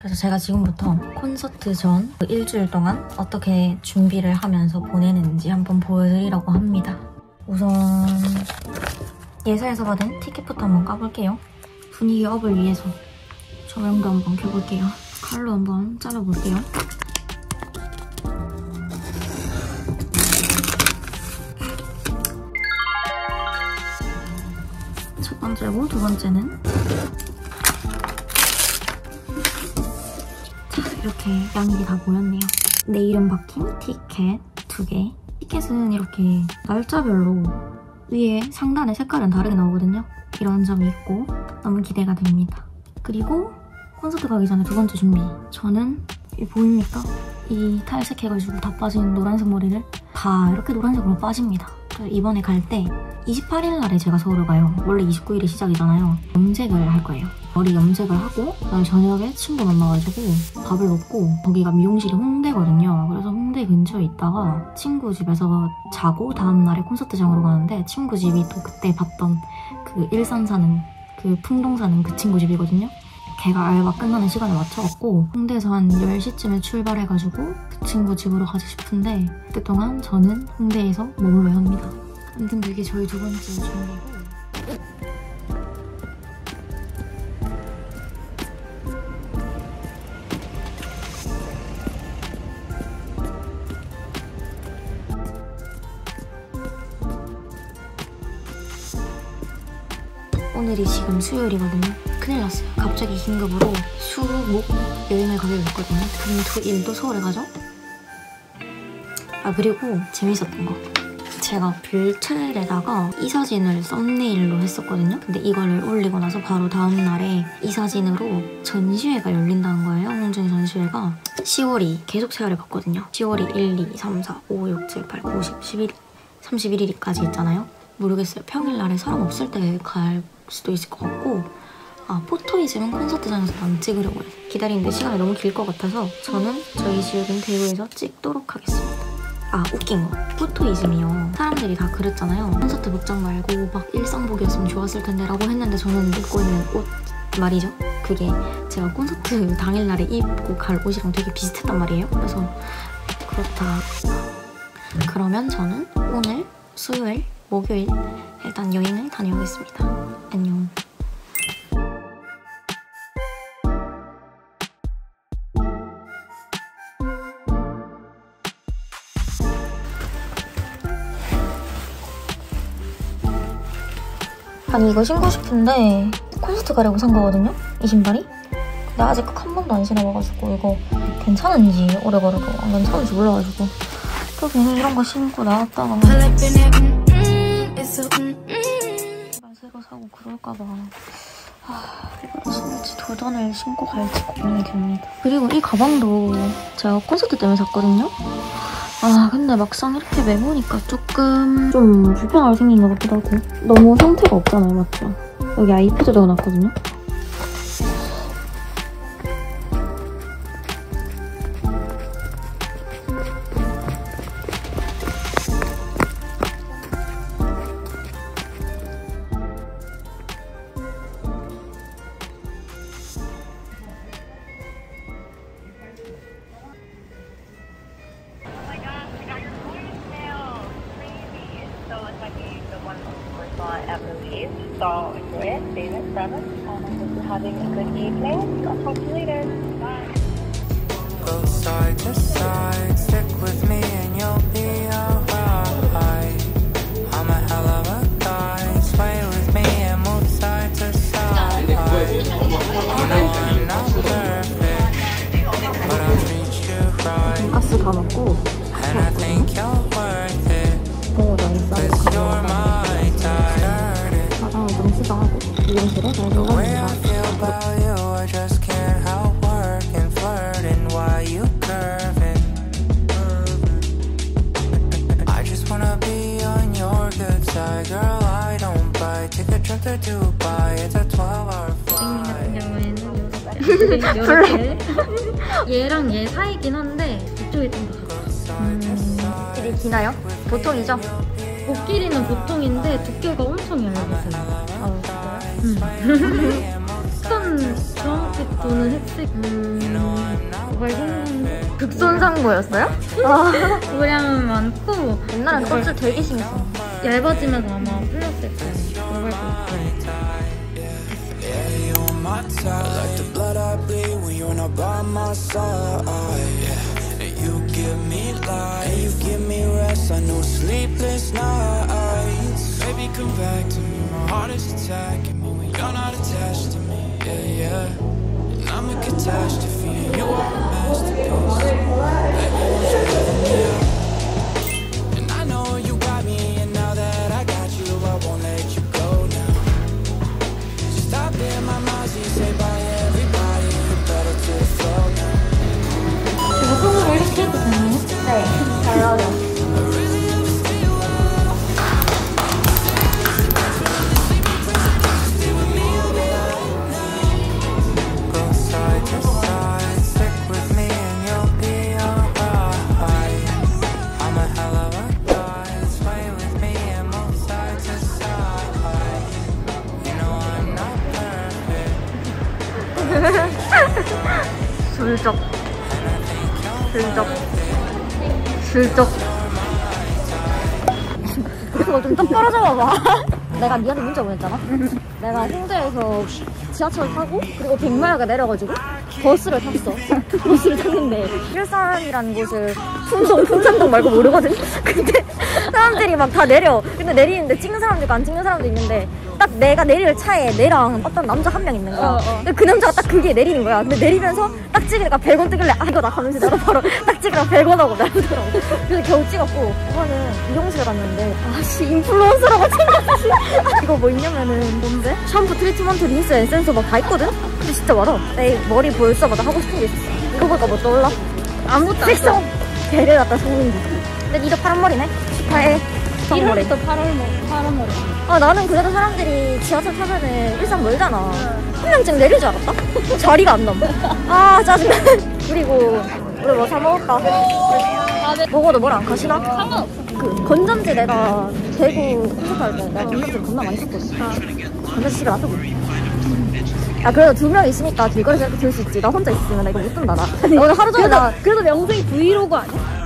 그래서 제가 지금부터 콘서트 전 일주일 동안 어떻게 준비를 하면서 보내는지 한번 보여드리려고 합니다. 우선 예사에서 받은 티켓부터 한번 까볼게요. 분위기 업을 위해서 조명도 한번 켜볼게요. 칼로 한번 잘라볼게요. 첫 번째고 두 번째는 이렇게 양이 다 모였네요. 내 이름 박힌 티켓 2개. 티켓은 이렇게 날짜별로 위에 상단의 색깔은 다르게 나오거든요. 이런 점이 있고 너무 기대가 됩니다. 그리고 콘서트 가기 전에 두 번째 준비. 저는 이 보입니까? 이 탈색해가지고 다 빠진 노란색 머리를 다 이렇게 노란색으로 빠집니다. 이번에 갈 때 28일 날에 제가 서울을 가요. 원래 29일이 시작이잖아요. 염색을 할 거예요. 머리 염색을 하고 그다음에 저녁에 친구 만나가지고 밥을 먹고 거기가 미용실이 홍대거든요. 그래서 홍대 근처에 있다가 친구 집에서 자고 다음날에 콘서트장으로 가는데 친구 집이 또 그때 봤던 그 일산 사는 그 풍동 사는 그 친구 집이거든요. 걔가 알바 끝나는 시간에 맞춰갖고 홍대에서 한 10시쯤에 출발해가지고 그 친구 집으로 가고 싶은데 그동안 저는 홍대에서 머물러야 합니다. 아무튼 그게 저희 두 번째 준비고 오늘이 지금 수요일이거든요. 큰일 났어요. 갑자기 긴급으로 수, 목 여행을 가기로 했거든요. 금토일도 서울에 가죠? 아 그리고 재밌었던 거. 제가 별채에다가 이 사진을 썸네일로 했었거든요. 근데 이걸 올리고 나서 바로 다음 날에 이 사진으로 전시회가 열린다는 거예요. 홍중 전시회가 10월이 계속 세월을 봤거든요. 10월이 1, 2, 3, 4, 5, 6, 7, 8, 9, 10, 11, 31일까지 있잖아요. 모르겠어요. 평일날에 사람 없을 때 갈 수도 있을 것 같고 아 포토이즘은 콘서트장에서 안 찍으려고 해요. 기다리는데 시간이 너무 길 것 같아서 저는 저희 지역인 대구에서 찍도록 하겠습니다. 아 웃긴 거 포토이즘이요. 사람들이 다 그랬잖아요. 콘서트 복장 말고 막 일상복이었으면 좋았을 텐데 라고 했는데 저는 입고 있는 옷 말이죠. 그게 제가 콘서트 당일날에 입고 갈 옷이랑 되게 비슷했단 말이에요. 그래서 그렇다. 그러면 저는 오늘 수요일 목요일 일단 여행을 다녀오겠습니다. 안녕. 아니 이거 신고 싶은데 콘서트 가려고 산 거거든요? 이 신발이? 근데 아직 한 번도 안 신어봐가지고 이거 괜찮은지 오래 걸어도 안 괜찮은지 몰라가지고 또 괜히 이런 거 신고 나왔다가 새로 사고 그럴까봐 이거 신을지 도전을 신고 갈지 고민이 됩니다. 그리고 이 가방도 제가 콘서트 때문에 샀거든요? 아 근데 막상 이렇게 메모니까 조금 좀 불편하게 생긴 것 같기도 하고 너무 상태가 없잖아요 맞죠? 여기 아이패드 넣어놨거든요? 돈가스 다 먹고 얘랑 얘 사이긴 한데 이쪽이 좀 길이 기나요? 보통이죠? 옷 길이는 보통인데 두께가 엄청 얇아요. 아, 진짜요? 스턴 흰색 또는 흑색. 그걸 생각했는데 극손상모였어요? 모량은 많고 옛날엔 껍질 되게 심했어. 얇아지면서 아마 풀렸을 거예요. 그걸 볼게요. You're not attached to me, yeah, yeah. And I'm a catastrophe, and you are a masterpiece. Baby, won't you love me now? And I know you got me, and now that I got you, I won't let you go now. Stop in my mouth, you say bye everybody, you better just flow now. 제가 손으로 이렇게 해도 되나요? 네, 잘 어울려. 슬쩍. 그거 좀 똑 떨어져 봐봐. 내가 니한테 문자 보냈잖아. 내가 홍대에서 지하철을 타고 그리고 백마야가 내려가지고 버스를 탔어. 버스를 탔는데 일산이라는 곳을 풍산동 말고 모르거든. 근데 사람들이 막 다 내려. 근데 내리는데 찍는 사람도 있고 안 찍는 사람도 있는데 딱 내가 내릴 차에 내랑 어떤 남자 한 명 있는 거야. 근데 그 남자가 딱 그게 내리는 거야. 근데 내리면서 딱 찍으니까 100원 뜨길래 아 이거 나 가면서 나도 바로 딱 찍으라고 100원 하고 나더라고. 그래서 겨우 찍었고 그거는 미용실 갔는데 아씨 인플루언서라고 생각했지. 이거 뭐 있냐면은 뭔데? 샴푸, 트리트먼트, 린스, 에센서 막 다 있거든? 근데 진짜 많아. 내 머리 볼 때마다 하고 싶은 게 있어. 이거 보니까 뭐 떠올라? 아무것도 안 떠올라. 배를 갖다 속은 거. 근데 니도 파란 머리네? 축하해. 1월부터 8월 머리. 아 나는 그래도 사람들이 지하철 타면은 일산 멀잖아. 한 명쯤 내릴 줄 알았다? 자리가 안 남아. 아 짜증나. 그리고 우리 뭐 사 먹을까? 먹어도 뭘 안 가시나? 상관없어. 그 건전지 내가 대구 콘서트할 때 내가 건전지를 겁나 많이 샀거든. 건전지 집에 놔두고. 아 그래도 두 명 있으니까 길거리에서 이렇게 들 수 있지. 나 혼자 있으면 나 이거 못 든다 나. 오늘 하루 종일 나. 그래도 명동이 브이로그 아니야?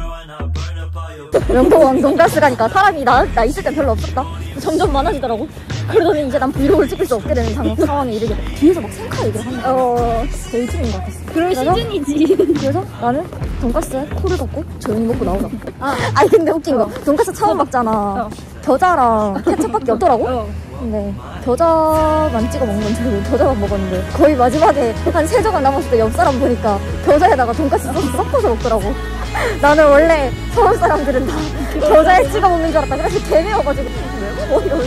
명동 왕돈가스 가니까 사람이 나 있을 땐 별로 없었다. 점점 많아지더라고. 그러더니 이제 난 브이로그를 찍을 수 없게 되는 상황에 이르게 돼. 뒤에서 막 생카 얘기를 하는 거야. 제일 찐인 것 같았어. 그럴 시즌이지. 그래서 나는 돈가스에 코를 걷고 조용히 먹고 나오자. 아니 근데 웃긴 거 돈가스 처음 먹잖아. 겨자랑 케첩밖에 없더라고. 근데 겨자만 찍어 먹는 줄 겨자만 먹었는데 거의 마지막에 한 3조각 남았을 때 옆 사람 보니까 겨자에다가 돈가스 섞어서 먹더라고. 나는 원래 서울 사람들은 다 겨자에 찍어 먹는 줄 알았다. 그래서 개매워가지고 왜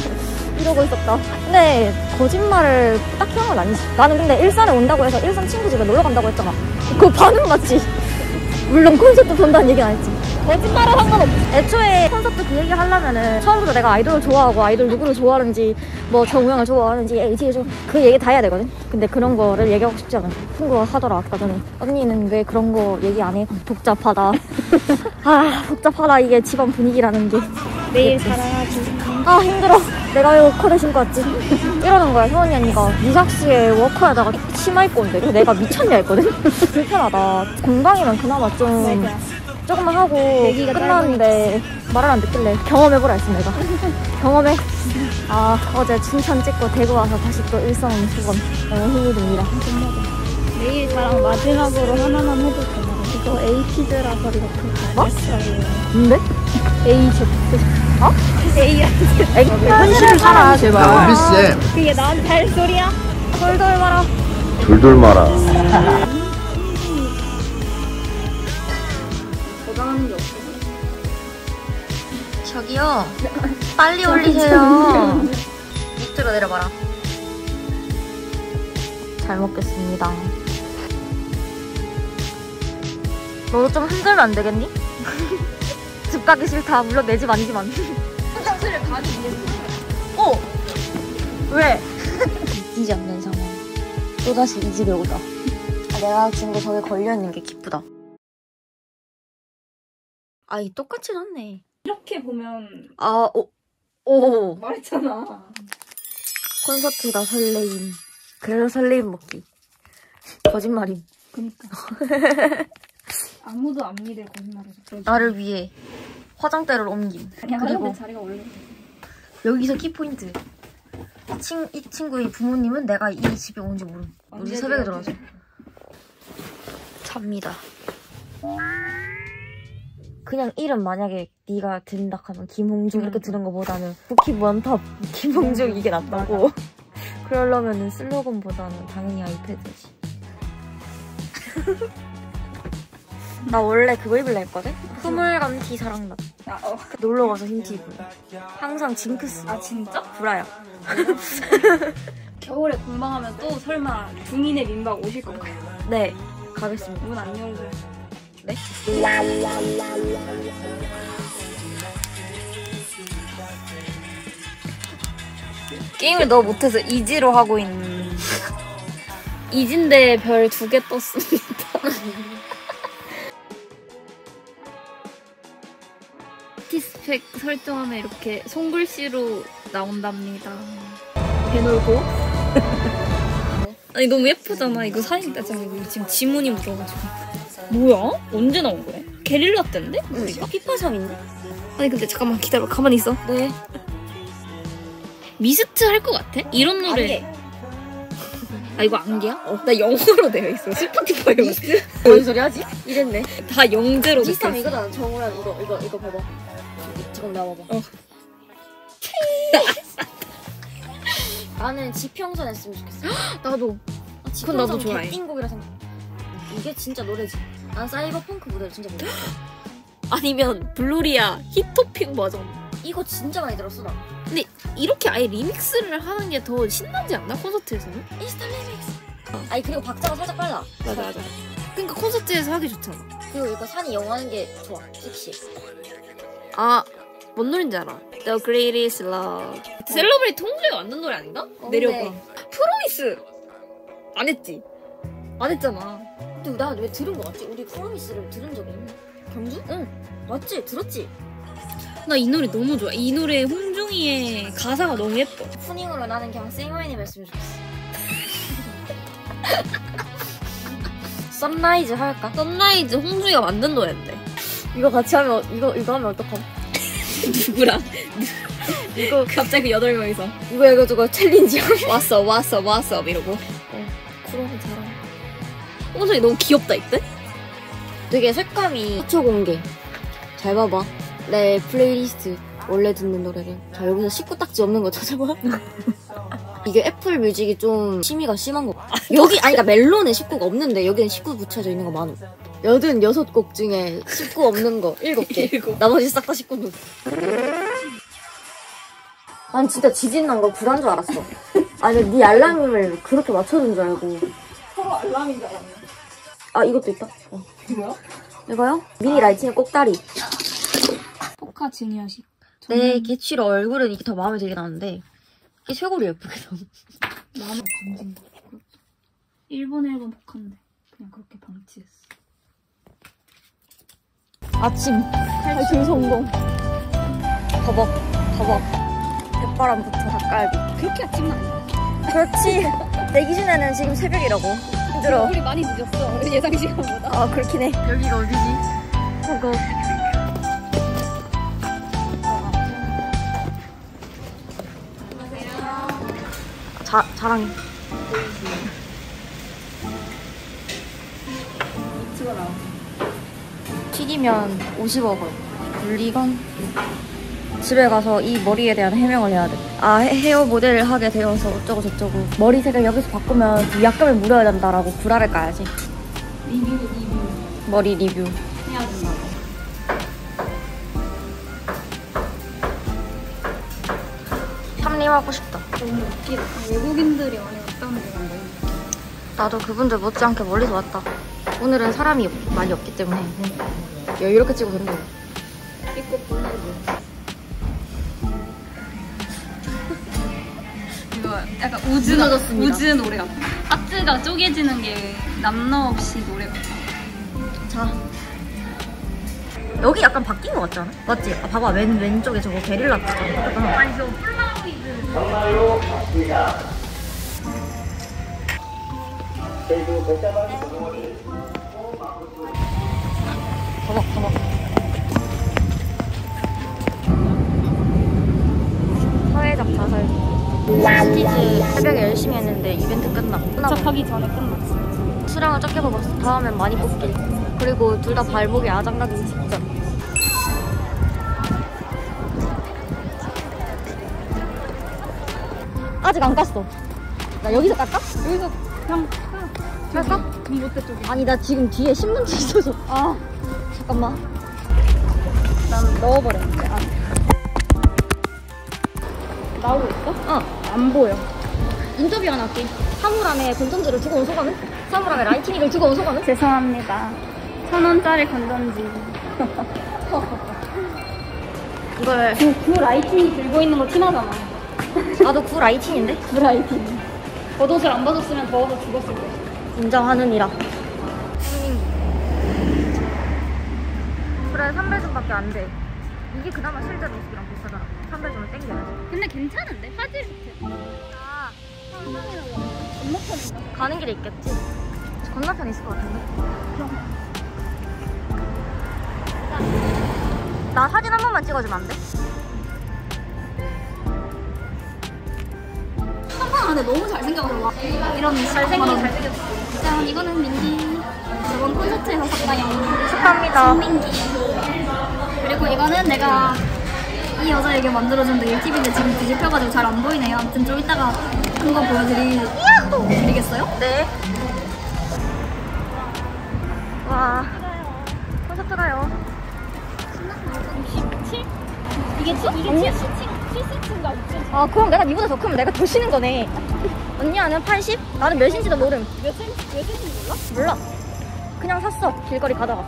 이러고 있었다. 근데 거짓말을 딱히 한 건 아니지. 나는 근데 일산에 온다고 해서 일산 친구 집에 놀러 간다고 했잖아. 그거 반은 맞지. 물론 콘서트 본다는 얘기는 안 했지. 거짓말은 상관없지. 애초에 콘서트 그 얘기 하려면은 처음부터 내가 아이돌을 좋아하고 아이돌 누구를 좋아하는지 뭐 정우영을 좋아하는지 ATEEZ 그 얘기 다 해야 되거든. 근데 그런 거를 얘기하고 싶지 않아. 친구가 하더라 아까 전에. 언니는 왜 그런 거 얘기 안 해? 복잡하다. 아 복잡하다 이게 집안 분위기라는 게. 내일 살아야지. 아 힘들어. 내가 왜 워커를 신고 왔지? 이러는 거야 효원이 언니가. 미삭스에 워커에다가 치마 입고 온대. 내가 미쳤냐 했거든? 불편하다. 공방이면 그나마 좀 조금만 하고 끝났는데 말을 안 듣길래 경험해보라 했어 내가. 경험해. 아 어제 춘천 찍고 대구 와서 다시 또 일성 수건 너무 힘이 듭니다. 내일 저랑 마지막으로 하나만 해도 되나요? 이거 ATEEZ라서 이렇게 뭐? 뭔데? AZ 어? AZ 현실을 살아 제발. 아비쌤 그게 나한테 할 소리야? 돌돌 마라 돌돌 마라. 저기요 빨리 올리세요. 밑으로 내려봐라. 잘 먹겠습니다. 너도 좀 흔들면 안 되겠니? 집 가기 싫다. 물론 내 집 아니지만 화장실을 가기 위해서. 어? 왜? 믿기지 않는 상황. 또다시 이 집에 오다. 아, 내가 지금도 저게 걸려있는 게 기쁘다. 아이 똑같진 않네. 이렇게 보면 아, 오 말했잖아. 콘서트가 설레임. 그래서 설레임 먹기. 거짓말임. 그니까. 아무도 안 믿을 거짓말이죠. 나를 위해 화장대를 옮김. 그냥 그리고 자리가 원래 여기서 키포인트. 이 친구의 부모님은 내가 이 집에 온지 모름. 우리 새벽에 들어가서 잡니다. 그냥 이름 만약에 네가 든다 하면 김홍중 이렇게 드는 거보다는 부킵 원탑 김홍중 이게 낫다고. 그러려면은 슬로건보다는 당연히 아이패드지. 나 원래 그거 입을라 했거든? 흐물감 티 사랑나. 놀러가서 흰 티 입을. 항상 징크스. 아 진짜? 브라야. 겨울에 공방하면 또 설마 중인의 민박 오실 건가요? 네, 가겠습니다. 문 안 열고. 네? 게임을 너무 못해서 이지로 하고 있는. 이지인데 별 2개 떴습니다. 스펙 설정하면 이렇게 손글씨로 나온답니다. 배 놀고. 아니 너무 예쁘잖아. 이거 사진 따잖아. 지금 지문이 묻어가지고. 뭐야? 언제 나온 거야? 게릴라 때인데? 우리가? 피파샵인데? 아니 근데 잠깐만 기다려. 가만히 있어. 네. 미스트 할 것 같아? 이런 노래. 안개. 아 이거 안개야? 나 영어로 되어 있어. 스포티파이 미스트? 뭔 소리 하지? 이랬네. 다 영재로 됐어. 비슷함 이거잖아. 정우랑 이거 봐봐. 잠깐 나와봐. 나는 지평선 했으면 좋겠어. 나도. 아, 지평선 나도 좋아해. 개띵곡이라 생각. 이게 진짜 노래지. 난 사이버펑크 무대를 진짜 좋아해. 아니면 블루리아 히토핑 버전. 이거 진짜 많이 들었어 나. 근데 이렇게 아예 리믹스를 하는 게 더 신나지 않나 콘서트에서는? 인스타 리믹스. 아니 그리고 박자가 살짝 빨라. 맞아. 그러니까 콘서트에서 하기 좋잖아. 그리고 이거 산이 영하는 게 좋아. 섹시. 아, 뭔 노래인지 알아? The Greatest Love. 셀러브레이트 홍조이가 만든 노래 아닌가? 내려가. 네. 프로미스! 안 했지? 안 했잖아. 근데 나 왜 들은 거 같지? 우리 프로미스를 들은 적이 있나? 경주? 응. 맞지? 들었지? 나 이 노래 너무 좋아. 이 노래 홍중이의 가사가 너무 예뻐. 푸닝으로 나는 그냥 쌩와인이 말씀해 줬어. 선라이즈 할까? 선라이즈 홍중이가 만든 노래인데. 이거 같이 하면 이거 하면 어떡함? 누구랑? 이거 갑자기 8명이서 이거 해가지고 챌린지 왔어 이러고. 구렁이 잘하네. 홍준이 너무 귀엽다 이때? 되게 색감이 4초 공개. 잘 봐봐. 내 플레이리스트 원래 듣는 노래를. 자 여기서 식구딱지 없는 거 찾아봐. 이게 애플 뮤직이 좀 심의가 심한 거. 여기 아니 그러니까 멜론에 19가 없는데 여기는 19 붙여져 있는 거 많아. 86곡 중에 19 없는 거 7개. 나머지 싹 다 19곡. 난 진짜 지진 난 거 불안 줄 알았어. 아니 네 알람을 그렇게 맞춰준 줄 알고. 서로 알람인 줄 알았네. 아 이것도 있다. 뭐야? 이거요? 미니 라이팅의 꼭다리. 포카 지니어식. 내 개취로 얼굴은 이게 더 마음에 들긴 하는데 이게 쇄골이 예쁘게 나와. 마음에 감진다. 일본 앨범 복한데 그냥 그렇게 방치했어. 아침 탈출 성공. 더벅 뱃바람부터 닭갈비. 그렇게 아침은 아니야. 그렇지. 내 기준에는 지금 새벽이라고. 힘들어. 우리 많이 늦었어 예상 시간보다. 아 그렇긴 해. 여기가 어디지? 저거 자랑해. 튀기면 50억 원. 물리건? 집에 가서 이 머리에 대한 해명을 해야 돼. 아 헤어 모델을 하게 되어서 어쩌고저쩌고 머리색을 여기서 바꾸면 약금을 물어야 된다라고 구라를 까야지. 리뷰. 머리 리뷰 해야 된다고. 탐림하고 싶다. 너무 웃기다. 외국인들이 많이 왔다는 게 너무 웃기다. 나도 그분들 못지않게 멀리서 왔다. 오늘은 사람이 많이 없기 때문에 이렇게 찍어도 된다고. 이거 보내줘. 이거 약간 우즈 노래 같아. 하트가 쪼개지는 게 남너 없이 노래 같아. 자 여기 약간 바뀐 거 같지 않아? 맞지? 아, 봐봐 왼쪽에 저거 게릴라 같잖아. 아니 저 플라우이드 정말로 바뀌다. 사회적 자살. ATEEZ 새벽에 열심히 했는데 이벤트 끝났고 도착하기 전에 끝났어. 수량을 적게 먹었어. 다음엔 많이 뽑기. 그리고 둘 다 발목이 아장나기 직전. 아직 안 깠어. 나 여기서 깎아? 여기서 그냥 깎아? 금보대 쪽에. 아니 나 지금 뒤에 신문지 있어서. 아 잠깐만. 난 넣어버렸는데. 아. 나오고 있어? 어. 안 보여. 인터뷰 하나 할게. 사물함에 건전지를 두고 온 소감은? 사물함에 라이티니를 두고 온 소감은? 죄송합니다. 1000원짜리 건전지. 이걸 그 라이티니 들고 있는 거 티나잖아. 나도 굴 아이틴인데? 굴 아이틴. 겉옷을 안 벗었으면 더워서 죽었을 거야. 인정하느니라. 그래 300원밖에 안 돼. 이게 그나마 실제 모습이랑 비슷하잖아. 300원을 땡겨야지. 근데 괜찮은데? 화질 좋지? 아, 건너편인가? 가는 길에 있겠지? 건너편에 있을 것 같은데? 그럼. 나 사진 한 번만 찍어주면 안 돼? 근데 너무 잘생겨서 이런 잘생겼어. 자, 이거는 민기. 저번 콘서트에서 봤다. 축하합니다. 민기. 그리고 이거는 내가 이 여자에게 만들어준 내일 TV인데 지금 뒤집혀가지고 잘 안 보이네요. 아무튼 좀 이따가 큰 거 보여드리겠어요? 네. 와. 콘서트 가요. 신났어. 67? 이게 77? 아 그럼 내가 니보다 더 크면 내가 더 쉬는 거네. 언니 아는 80? 나는 몇인지도 모름. 몇 인지 몰라? 몰라. 그냥 샀어. 길거리 가다가.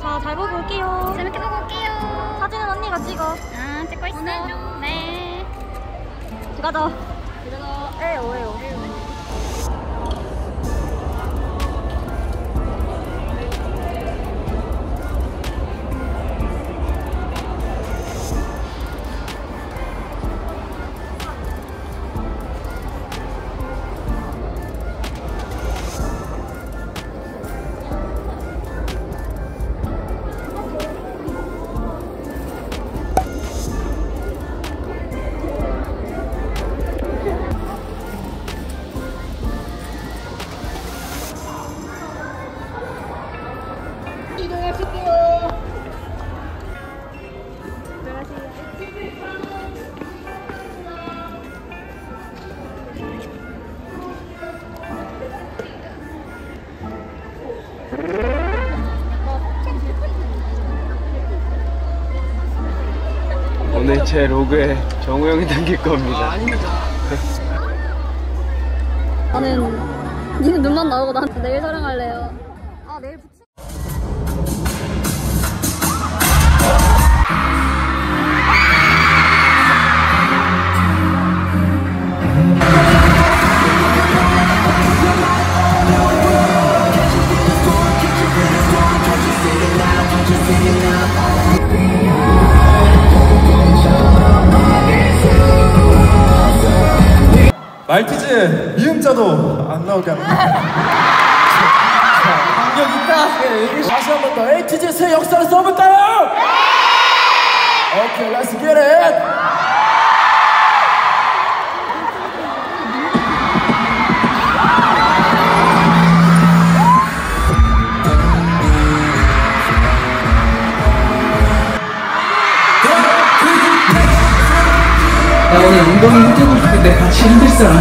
자, 잘 보고 올게요. 재밌게 보고 올게요. 사진은 언니가 찍어. 아 찍고 있어. 보내줘. 네. 들어가자. 에오. 오늘 제 로그에 정우영이 담길 겁니다. 나는 니는 눈만 나오고 나한테 내일 촬영할래요. 아 내일 붙여. 말티즈의 미음자도 안 나오게 합니다. 강력 있다. 다시 한 번 더 ATEEZ의 역사를 써볼까요? 오케이, let's get it. 나 오늘 엉덩이 흔들고 싶은데 같이 흔들 사람.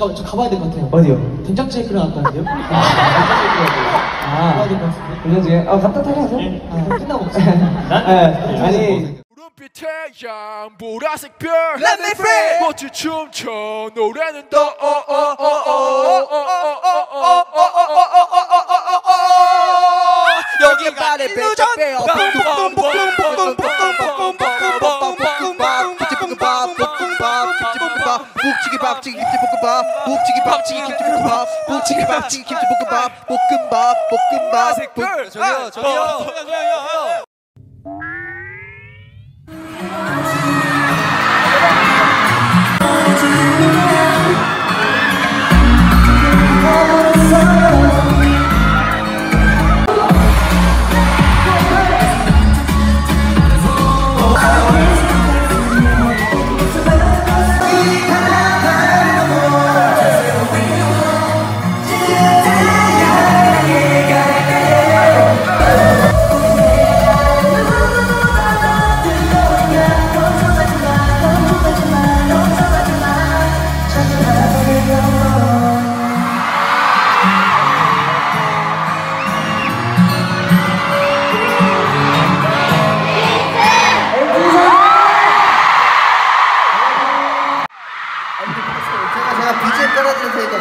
잠깐만 저 가봐야 될 것 같아요. 어디요? 된장찌개 끓여 놨다는데요? 아, 된장찌개. 아, 갔다 타려고? 아, 끝나고 없어. 아니. 푸른빛 태양 보라색 별 Let me free 멋진 춤춰 노래는 더 여기 발에 배짝 빼어 묵찌기 김치볶음밥 묵찌기 박치기 김치볶음밥 묵찌기 박치기 김치볶음밥 볶음밥 색별 저기요 저기요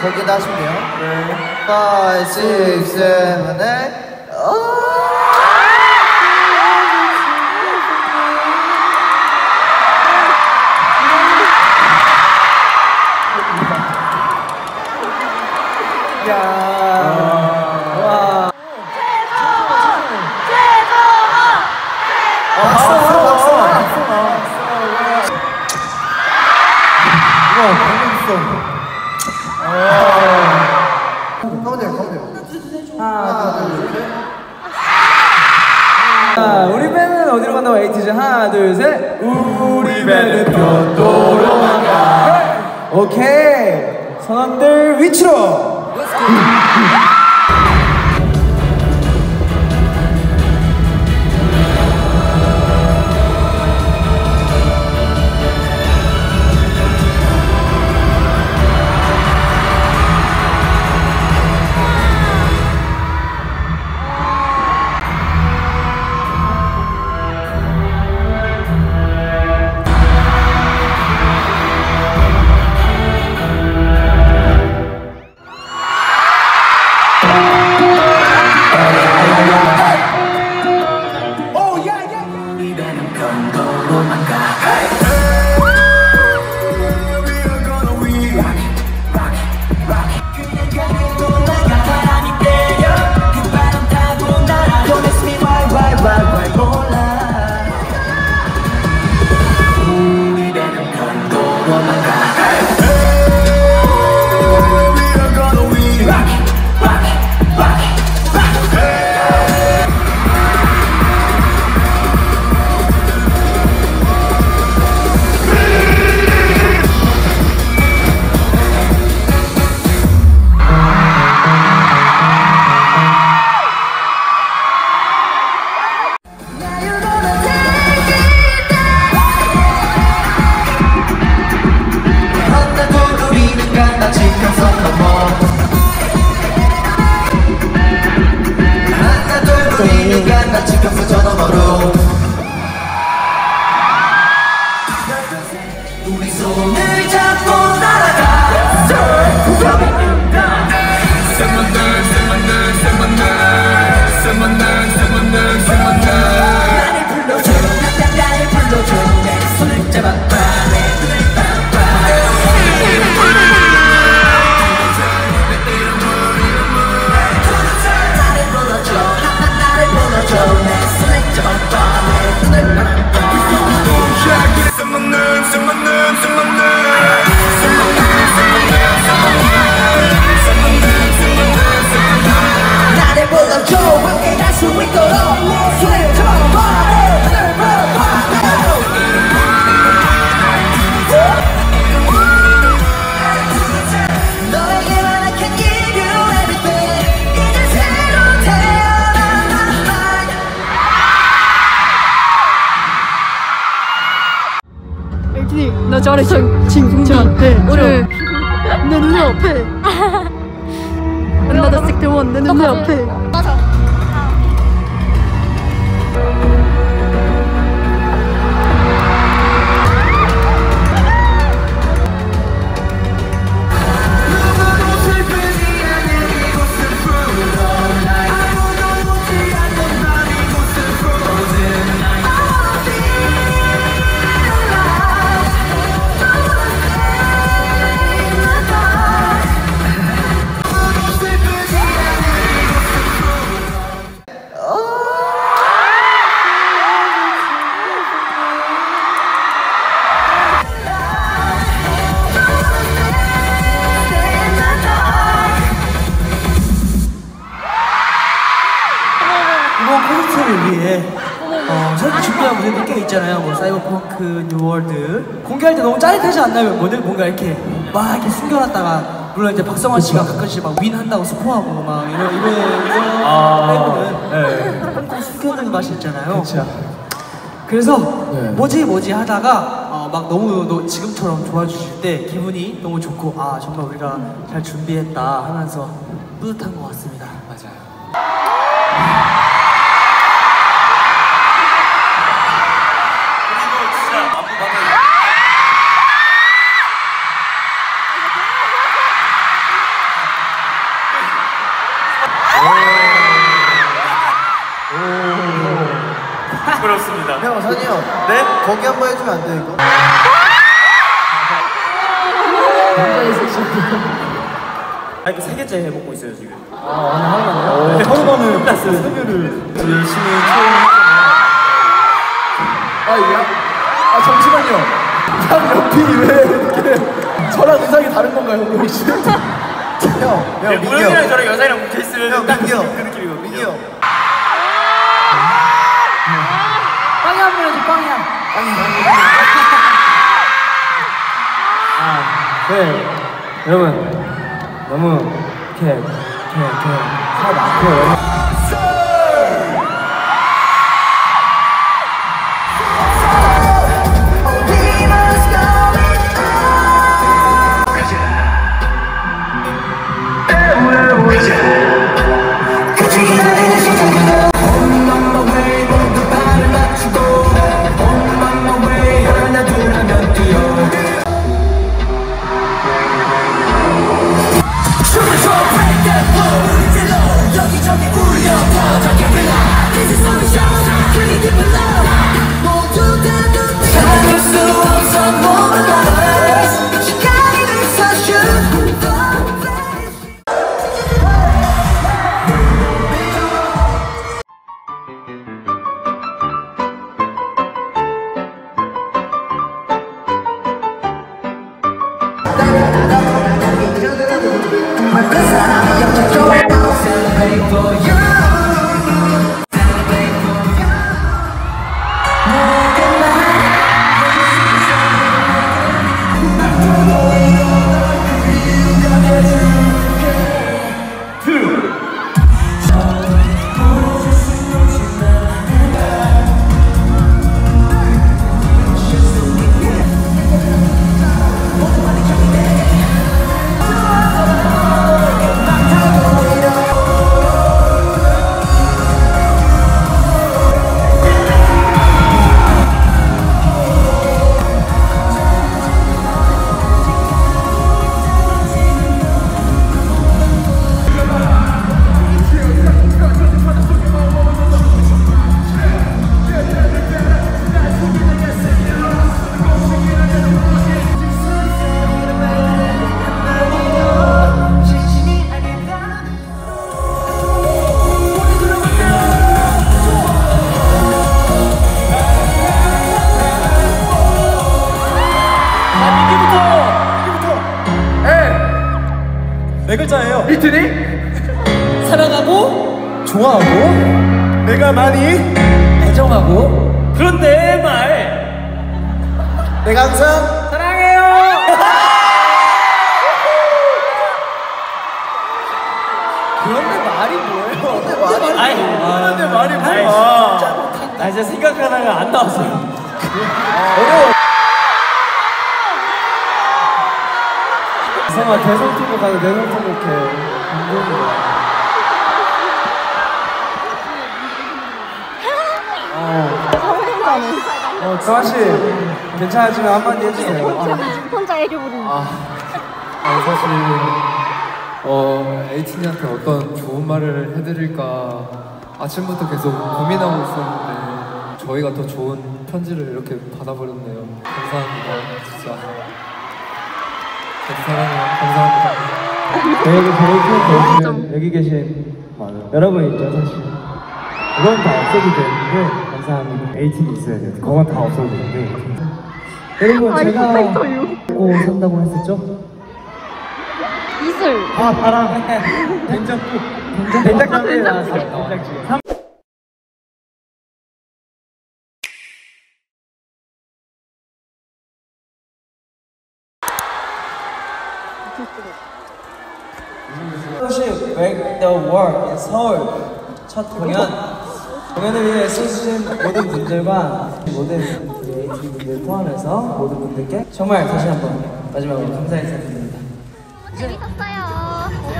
거기다 하시면 돼요. 네. 5, 6, 7, 8. 야. 제발. 우리 밴은 어디로 간다고 ATEEZ 하나 둘 셋 우리 밴은 편도로 간다 오케이 선원들 위치로 Let's go. 나 잘했어. 칭찬. 네. 오늘 내 눈에 앞에. Another sick one. 내 눈에 앞에. 맞아. 준비하고 있는 게 있잖아요. 뭐 사이버펑크, 뉴월드 공개할 때 너무 짜릿하지 않나요? 멤버들 뭔가 이렇게 막 이렇게 숨겨놨다가, 물론 이제 박성환 씨가 가끔씩 막 윈한다고 스포하고 막 이런 아, 네. 숨겨놓는 맛이 있잖아요. 그쵸. 그래서 네. 뭐지 하다가 막 너무 지금처럼 도와주실 때 기분이 너무 좋고, 아 정말 우리가 잘 준비했다 하면서 뿌듯한 것 같습니다. 맞아요. 그렇습니다. 형, 선이요. 네? 거기 한번 해주면 안 돼요, 이거? 아, 이거 3개째 해먹고 있어요, 지금. 아, 하나요? 서로만을 봤어요, 3개를. 열심히 아, 이게? 아, 잠시만요. 형, 옆이 왜 이렇게 저랑 의상이 다른 건가요, 형님? 형, 민규 형. 저랑 여자랑 붙어있으면 딱 그 느낌이거든요. 민규 형. 빵이 한번 해줘, 빵이야. 네, 여러분 너무 이렇게 잘 맞고요. 네 글자예요. ATEEZ 사랑하고 좋아하고 내가 많이 애정하고. 그런데 말 내가 항상 사랑해요. 그런데 말이 뭐예요? 그런데 말이 뭐야? 진짜 못한다. 아, 이제 생각하다가 안 나왔어요. 어려워. 이상한 대성통곡 하는 대성통곡해. 가와씨 괜찮아지면 한마디 해주세요. 혼자 애교 부르는. 사실 에이틴이한테 어떤 좋은 말을 해드릴까 아침부터 계속 고민하고 있었는데 저희가 더 좋은 편지를 이렇게 받아버렸네요. 감사합니다. 진짜 사랑해요. 감사합니다. 저희에게 여기 계신 여러분 있죠. 사실 그건 다 없어도 되는데 감사합니다. ATEEZ 있어야 돼요. 그건 다 없어도 되는데 여러분 제가 보고 산다고 했었죠? 이슬! 바람! 된장국! 된장국에 나왔어요. 된장국에 Scholarship Break the World in 서울 첫 공연을 위해 애써주신 모든 분들과 모든 우리 ATEEZ 분들 포함해서 모든 분들께 정말 다시 한번 마지막으로 감사 인사드립니다. 재밌었어요. 공연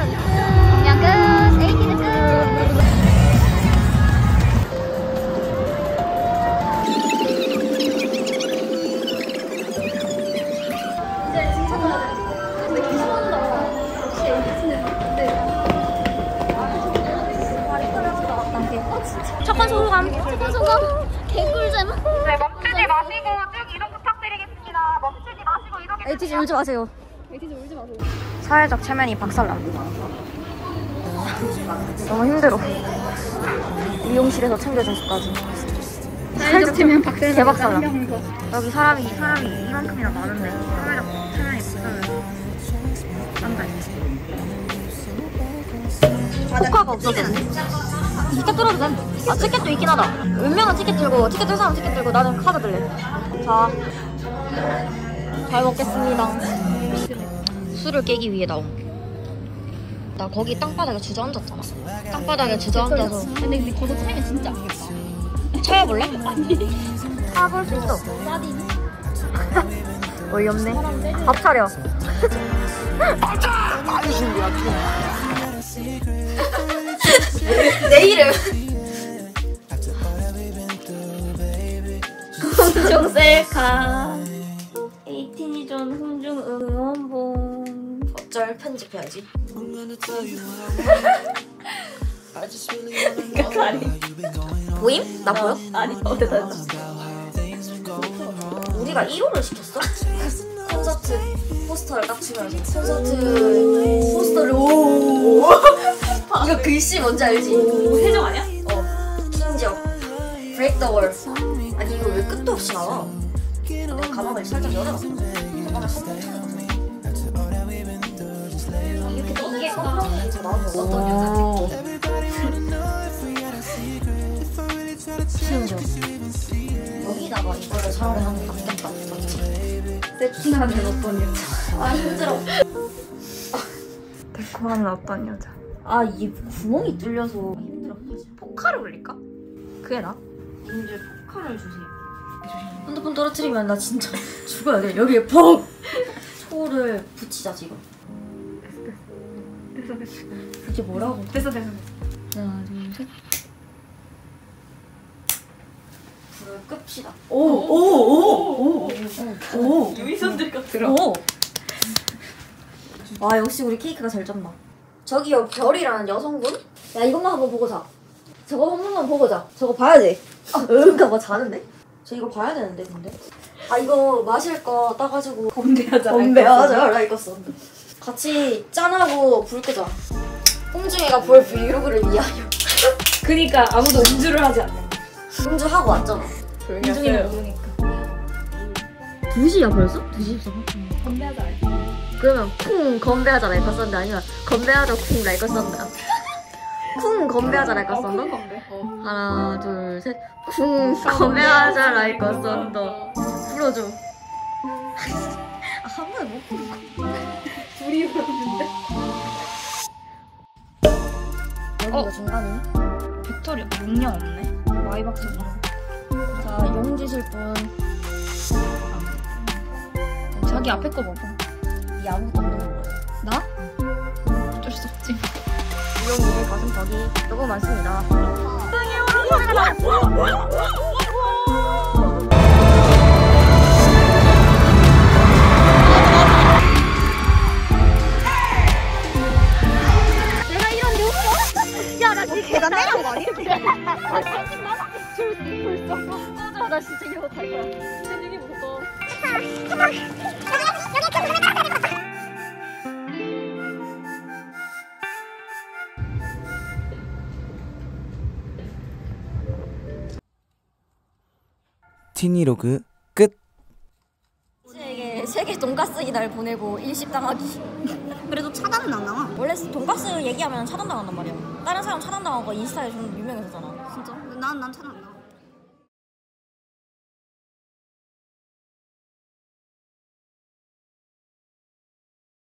끝. ATEEZ 끝. 개꿀잼. 네, 멈추지 마시고 쭉 이동 부탁드리겠습니다. 멈추지 마시고 이동해. ATEEZ 울지 마세요. ATEEZ 울지 마세요. 사회적 체면이 박살납니다. 너무 힘들어. 미용실에서 챙겨준 수까지. 사회적 체면 박살나. 대박살나. 여기 사람이 이만큼이나 많은데 사회적 체면이 박살나. 안 돼. 효과가 없어졌네. 티켓 들어도 돼. 티켓도 있긴 하다. 웬만한 티켓 들고, 티켓 들 사람 티켓 들고, 나는 카드 들래. 자, 잘 먹겠습니다. 술을 깨기 위해 나온. 나 거기 땅바닥에 주저앉았잖아. 땅바닥에 주저앉아서. 근데 거기 차이가 진짜 안겠다. 차여볼래? 볼 수 있어. 어이없네. 밥 차려. 맞아! 많이 신기하다. 내 이름 홍중 셀카 에이티니존 홍중 응원봉 어쩔 편집해야지. 보임? 나 보여? 아니 어디다지. 우리가 1호를 시켰어? 콘서트 포스터를 딱 치면서 콘서트 포스터를 오 이거 글씨 뭔지 알지? 해적 아니야? 김지영 Break the World. 아니 이거 왜 끝도 없이 나와? 내가 가방을 살짝 열어봤어. 가방을 살짝 열어봤어. 이렇게 이게 컴플레인이 더 나온 거 어떤 여자지? 김지영 여기다가 이거를 사용을 하면 바뀌었다. 세팅하는 어떤 여자? 아 힘들어. 데코하는 어떤 여자? 이 구멍이 뚫려서 힘들어. 포카를 올릴까? 그게 나? 이제 포카를 주세요. 핸드폰 떨어뜨리면 나 진짜 죽어야 돼. 여기에 펑! 초를 붙이자 지금. 됐어. 그게 뭐라고? 됐어. 하나 둘 셋. 불을 끕시다. 오! 유이선들 같더라. 와 역시 우리 케이크가 잘 잤나. 저기요 별이라는 여성분? 야 이것만 한번 보고 자. 저거 한 번만 보고 자. 저거 봐야 돼. 그러니까 뭐 자는데? 저 이거 봐야 되는데 근데? 이거 마실 거 따가지고 건배하자 이거써. 같이 짠하고 불 끄자. 홍중이가 볼 브이로그를 위하여. 그니까 아무도 음주를 하지 않네. 음주하고 왔잖아. 홍중이가 모르니까. 2시야 벌써? 2시 24분? 건배하자. 그러면 쿵 건배하자 날것 썬다 아니면 건배하자 쿵 날것 썬다. 쿵 건배하자 날것 썬다. 하나 둘 셋. 쿵 건배하자 날것 썬다. 불어줘. 한 번에 못 부르고 둘이 부르는데. 여기가 중간이네. 배터리 용량 없네. 마이박스. 자 용지실 분. 자기 앞에 거 먹어. 아무것도 안 되는 거야. 나? 어쩔 수 없지. 이용이의 가슴팍이 너무 많습니다. 내가 이런데 웃어? 야, 나 지금 계단 내려온 거 아니야? 나 진짜 이러고 갈 거야. 근데 되게 무서워. 티니로그 끝. 이게 세계 돈가스기 날 보내고 일식당하기. 그래도 차단은 안 나와. 원래 돈가스 얘기하면 차단당한단 말이야. 다른 사람 차단당하고 인스타에 좀 유명해졌잖아. 진짜? 난 차단 안 나와.